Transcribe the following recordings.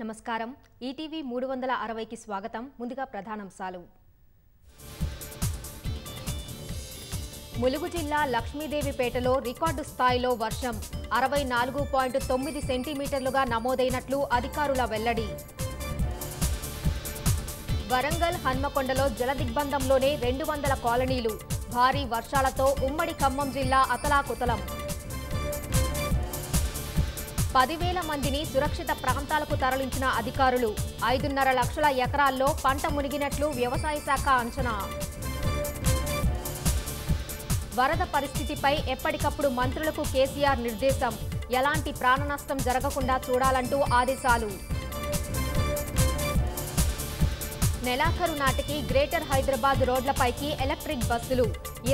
నమస్కారం ఈటీవీ 360 కి స్వాగతం ముందుగా ప్రధానాంశాలు ములుగు జిల్లా లక్ష్మీదేవిపేటలో రికార్డు స్థాయిలో వర్షం 64.9 సెంటీమీటర్లుగా నమోదైనట్లు అధికారుల వెల్లడి వరంగల్ హన్మకొండలో జలదిగ్బంధంలోనే 200 కాలనీలు భారీ వర్షాలతో ఉమ్మడి ఖమ్మం జిల్లా అతలాకుతలం 10,000 మందిని సురక్షిత ప్రాంతాలకు తరలించిన అధికారులు 5.5 లక్షల ఎకరాల్లో పంట మునిగినట్లు వ్యవసాయ శాఖ అంచనా వరద పరిస్థితిపై ఎప్పటికప్పుడు మంత్రులకు కేసీఆర్ నిర్దేశం ఎలాంటి ప్రాణ నష్టం జరగకుండా చూడాలంటూ ఆదేశాలు నెలాఖరు నాటికి గ్రేటర్ హైదరాబాద్ రోడ్లపైకి ఎలక్ట్రిక్ బస్సులు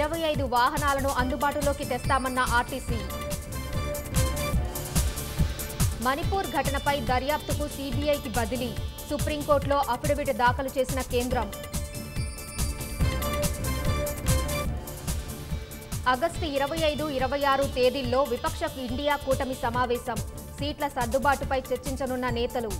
25 వాహనాలను అందుబాటులోకి తెస్తామన్న ఆర్టీసీ మణిపూర్ ఘటనపై దర్యాప్తుకు सीबीआई బదిలీ సుప్రీంకోర్టులో అఫిడవిట్ దాఖలు చేసిన కేంద్రం ఆగస్టు 25-26 తేదీల్లో విపక్ష ఇండియా కూటమి సమావేశం సీట్ల సర్దుబాటుపై చర్చించనున్న నేతలు